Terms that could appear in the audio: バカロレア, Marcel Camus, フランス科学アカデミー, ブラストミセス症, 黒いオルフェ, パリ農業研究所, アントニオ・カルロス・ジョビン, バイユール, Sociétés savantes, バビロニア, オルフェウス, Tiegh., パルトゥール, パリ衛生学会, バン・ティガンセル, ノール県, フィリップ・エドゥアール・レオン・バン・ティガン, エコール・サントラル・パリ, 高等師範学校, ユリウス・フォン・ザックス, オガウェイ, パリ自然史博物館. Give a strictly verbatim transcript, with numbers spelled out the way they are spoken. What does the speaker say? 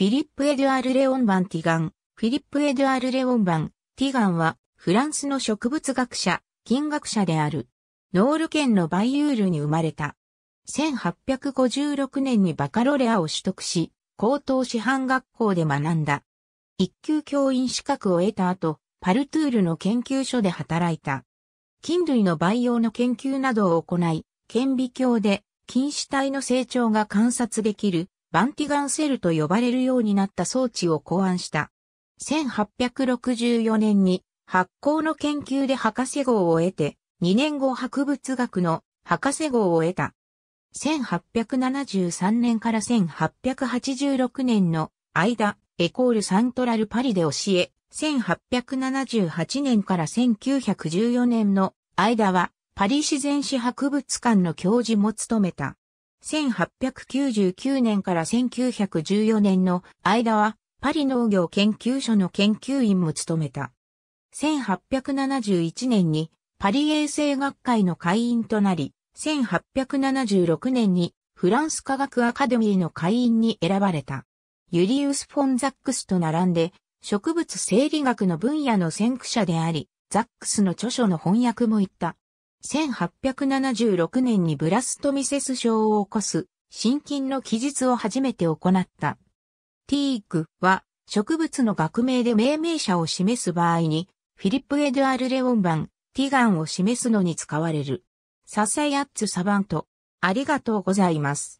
フィリップ・エドゥアール・レオン・バン・ティガン。フィリップ・エドゥアール・レオン・バン・ティガンは、フランスの植物学者、菌学者である。ノール県のバイユールに生まれた。せんはっぴゃくごじゅうろくねんにバカロレアを取得し、高等師範学校で学んだ。一級教員資格を得た後、パルトゥールの研究所で働いた。菌類の培養の研究などを行い、顕微鏡で菌糸体の成長が観察できる、バン・ティガンセルと呼ばれるようになった装置を考案した。せんはっぴゃくろくじゅうよねんに発酵の研究で博士号を得て、にねんご博物学の博士号を得た。せんはっぴゃくななじゅうさんねんからせんはっぴゃくはちじゅうろくねんの間、エコール・サントラル・パリで教え、せんはっぴゃくななじゅうはちねんからせんきゅうひゃくじゅうよねんの間は、パリ自然史博物館の教授も務めた。せんはっぴゃくきゅうじゅうきゅうねんからせんきゅうひゃくじゅうよねんの間は、パリ農業研究所の研究員も務めた。せんはっぴゃくななじゅういちねんに、パリ衛生学会の会員となり、せんはっぴゃくななじゅうろくねんにフランス科学アカデミーの会員に選ばれた。ユリウス・フォン・ザックスと並んで、植物生理学の分野の先駆者であり、ザックスの著書の翻訳も行った。せんはっぴゃくななじゅうろくねんにブラストミセス症を起こす、真菌の記述を初めて行った。Tiegh. は、植物の学名で命名者を示す場合に、フィリップ・エドゥアール・レオン・バン・ティガンを示すのに使われる。Sociétés savantes。ありがとうございます。